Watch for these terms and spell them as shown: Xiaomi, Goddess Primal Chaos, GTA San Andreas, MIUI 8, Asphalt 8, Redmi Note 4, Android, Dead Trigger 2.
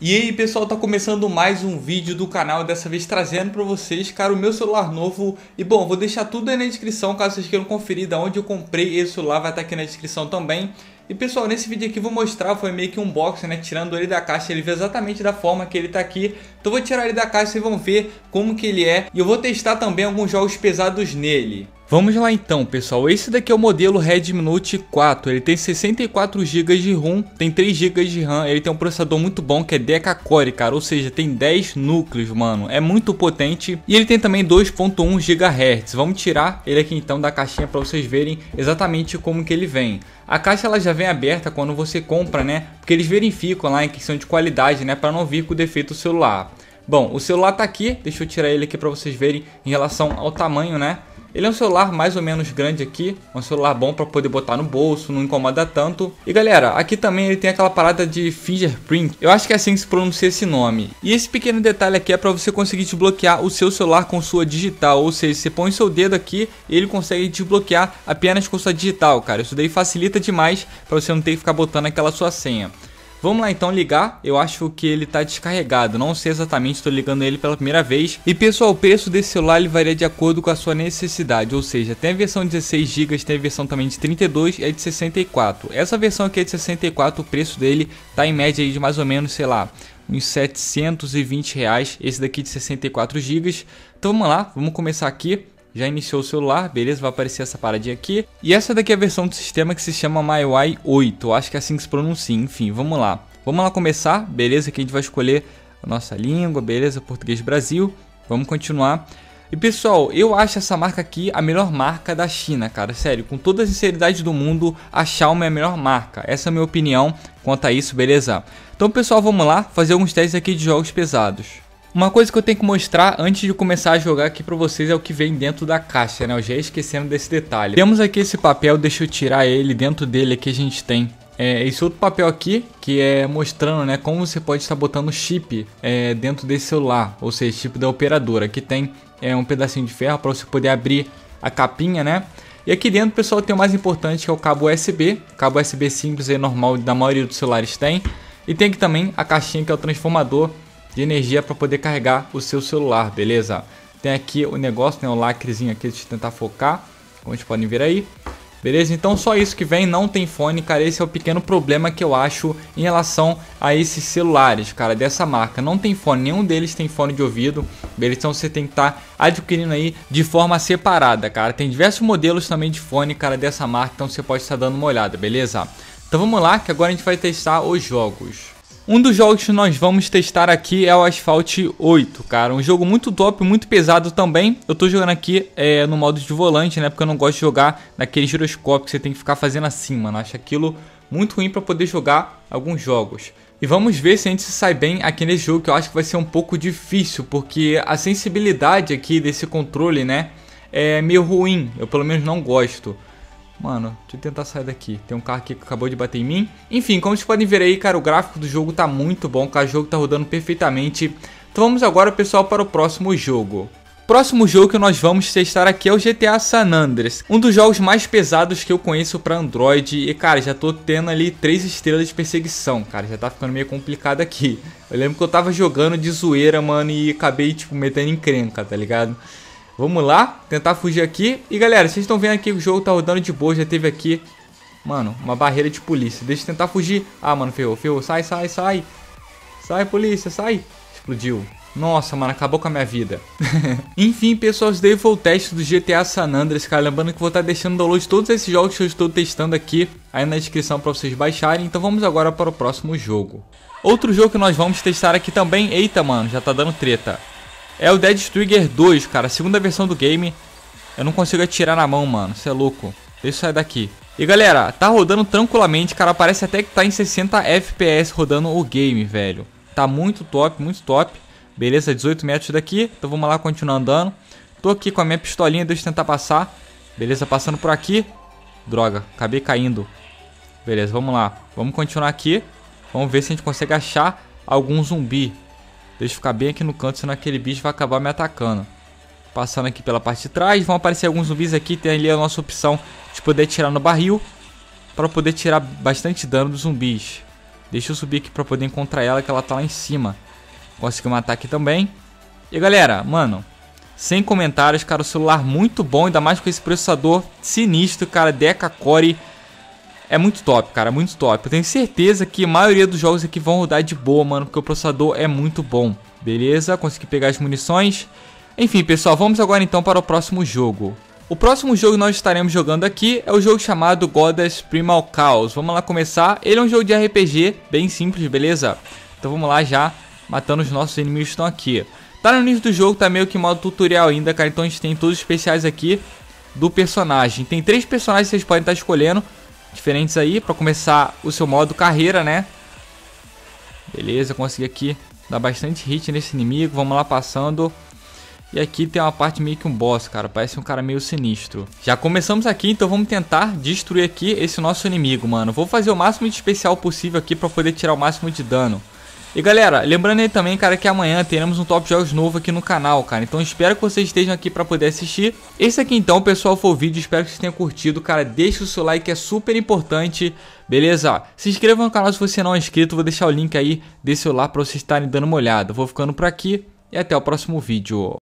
E aí pessoal, tá começando mais um vídeo do canal, dessa vez trazendo pra vocês, cara, o meu celular novo. E bom, vou deixar tudo aí na descrição, caso vocês queiram conferir da onde eu comprei esse celular, vai estar aqui na descrição também. E pessoal, nesse vídeo aqui vou mostrar, foi meio que um unboxing, né, tirando ele da caixa, ele veio exatamente da forma que ele tá aqui. Então vou tirar ele da caixa e vão ver como que ele é, e eu vou testar também alguns jogos pesados nele. Vamos lá então pessoal, esse daqui é o modelo Redmi Note 4, ele tem 64 GB de ROM, tem 3 GB de RAM, ele tem um processador muito bom que é decacore, cara, ou seja, tem 10 núcleos, mano, é muito potente, e ele tem também 2.1 GHz, vamos tirar ele aqui então da caixinha para vocês verem exatamente como que ele vem. A caixa ela já vem aberta quando você compra, né, porque eles verificam lá em questão de qualidade, né, para não vir com defeito o celular. Bom, o celular tá aqui, deixa eu tirar ele aqui para vocês verem em relação ao tamanho, né. Ele é um celular mais ou menos grande aqui, um celular bom para poder botar no bolso, não incomoda tanto. E galera, aqui também ele tem aquela parada de fingerprint, eu acho que é assim que se pronuncia esse nome. E esse pequeno detalhe aqui é para você conseguir desbloquear o seu celular com sua digital, ou seja, você põe o seu dedo aqui e ele consegue desbloquear apenas com sua digital, cara. Isso daí facilita demais para você não ter que ficar botando aquela sua senha. Vamos lá então ligar, eu acho que ele tá descarregado, não sei exatamente, estou ligando ele pela primeira vez. E pessoal, o preço desse celular ele varia de acordo com a sua necessidade, ou seja, tem a versão de 16 GB, tem a versão também de 32 e a de 64. Essa versão aqui é de 64, o preço dele tá em média aí de mais ou menos, sei lá, uns R$720, esse daqui de 64 GB. Então vamos lá, vamos começar aqui. Já iniciou o celular, beleza, vai aparecer essa paradinha aqui. E essa daqui é a versão do sistema que se chama MIUI 8, acho que é assim que se pronuncia, enfim, vamos lá. Vamos lá começar, beleza, que a gente vai escolher a nossa língua, beleza, português Brasil, vamos continuar. E pessoal, eu acho essa marca aqui a melhor marca da China, cara, sério, com toda a sinceridade do mundo, a Xiaomi é a melhor marca, essa é a minha opinião quanto a isso, beleza. Então pessoal, vamos lá fazer alguns testes aqui de jogos pesados. Uma coisa que eu tenho que mostrar antes de começar a jogar aqui pra vocês é o que vem dentro da caixa, né? Eu já ia esquecendo desse detalhe. Temos aqui esse papel, deixa eu tirar ele, dentro dele aqui a gente tem esse outro papel aqui, que é mostrando, né, como você pode estar botando chip dentro desse celular, ou seja, chip da operadora. Aqui tem um pedacinho de ferro para você poder abrir a capinha, né? E aqui dentro, pessoal, tem o mais importante que é o cabo USB. Cabo USB simples aí, normal, da maioria dos celulares tem. E tem aqui também a caixinha que é o transformador de energia para poder carregar o seu celular, beleza? Tem aqui o negócio, né, o lacrezinho aqui, deixa eu tentar focar, como vocês podem ver aí, beleza? Então só isso que vem, não tem fone, cara, esse é o pequeno problema que eu acho em relação a esses celulares, cara, dessa marca. Não tem fone, nenhum deles tem fone de ouvido, beleza? Então você tem que estar adquirindo aí de forma separada, cara. Tem diversos modelos também de fone, cara, dessa marca, então você pode estar dando uma olhada, beleza? Então vamos lá, que agora a gente vai testar os jogos. Um dos jogos que nós vamos testar aqui é o Asphalt 8, cara, um jogo muito top, muito pesado também. Eu tô jogando aqui no modo de volante, né, porque eu não gosto de jogar naquele giroscópio que você tem que ficar fazendo assim, mano. Acho aquilo muito ruim pra poder jogar alguns jogos. E vamos ver se a gente se sai bem aqui nesse jogo, que eu acho que vai ser um pouco difícil, porque a sensibilidade aqui desse controle, né, é meio ruim, eu pelo menos não gosto. Mano, deixa eu tentar sair daqui. Tem um carro aqui que acabou de bater em mim. Enfim, como vocês podem ver aí, cara, o gráfico do jogo tá muito bom, cara, o jogo tá rodando perfeitamente. Então vamos agora, pessoal, para o próximo jogo. Próximo jogo que nós vamos testar aqui é o GTA San Andreas, um dos jogos mais pesados que eu conheço para Android. E cara, já tô tendo ali 3 estrelas de perseguição, cara, já tá ficando meio complicado aqui. Eu lembro que eu tava jogando de zoeira, mano, e acabei, tipo, metendo encrenca, tá ligado? Vamos lá, tentar fugir aqui. E galera, vocês estão vendo aqui que o jogo tá rodando de boa. Já teve aqui, mano, uma barreira de polícia. Deixa eu tentar fugir. Ah, mano, ferrou, ferrou. Sai, sai, sai. Sai, polícia, sai. Explodiu. Nossa, mano, acabou com a minha vida. Enfim, pessoal, isso daí foi o teste do GTA San Andreas, cara. Lembrando que vou estar deixando o download de todos esses jogos que eu estou testando aqui aí na descrição para vocês baixarem. Então vamos agora para o próximo jogo. Outro jogo que nós vamos testar aqui também. Eita, mano, já tá dando treta. É o Dead Trigger 2, cara, a segunda versão do game. Eu não consigo atirar na mão, mano, isso é louco. Deixa eu sair daqui. E galera, tá rodando tranquilamente, cara, parece até que tá em 60 FPS rodando o game, velho. Tá muito top, muito top. Beleza, 18 metros daqui, então vamos lá continuar andando. Tô aqui com a minha pistolinha, deixa eu tentar passar. Beleza, passando por aqui. Droga, acabei caindo. Beleza, vamos lá, vamos continuar aqui. Vamos ver se a gente consegue achar algum zumbi. Deixa eu ficar bem aqui no canto, senão aquele bicho vai acabar me atacando. Passando aqui pela parte de trás, vão aparecer alguns zumbis aqui. Tem ali a nossa opção de poder atirar no barril, para poder tirar bastante dano dos zumbis. Deixa eu subir aqui pra poder encontrar ela, que ela tá lá em cima. Consegui matar aqui também. E galera, mano, sem comentários, cara, o celular muito bom, ainda mais com esse processador sinistro, cara, Deca Core. É muito top, cara, muito top. Eu tenho certeza que a maioria dos jogos aqui vão rodar de boa, mano, porque o processador é muito bom. Beleza, consegui pegar as munições. Enfim, pessoal, vamos agora então para o próximo jogo. O próximo jogo que nós estaremos jogando aqui é o jogo chamado Goddess Primal Chaos. Vamos lá começar. Ele é um jogo de RPG bem simples, beleza? Então vamos lá já, matando os nossos inimigos que estão aqui. Tá no início do jogo, tá meio que em modo tutorial ainda, cara. Então a gente tem todos os especiais aqui do personagem. Tem 3 personagens que vocês podem estar escolhendo diferentes aí, pra começar o seu modo carreira, né? Beleza, consegui aqui dar bastante hit nesse inimigo. Vamos lá passando. E aqui tem uma parte meio que um boss, cara. Parece um cara meio sinistro. Já começamos aqui, então vamos tentar destruir aqui esse nosso inimigo, mano. Vou fazer o máximo de especial possível aqui pra poder tirar o máximo de dano. E galera, lembrando aí também, cara, que amanhã teremos um Top Jogos novo aqui no canal, cara. Então espero que vocês estejam aqui pra poder assistir. Esse aqui então, pessoal, foi o vídeo. Espero que vocês tenham curtido, cara. Deixa o seu like, é super importante, beleza? Se inscreva no canal se você não é inscrito. Vou deixar o link aí desse celular pra vocês estarem dando uma olhada. Vou ficando por aqui e até o próximo vídeo.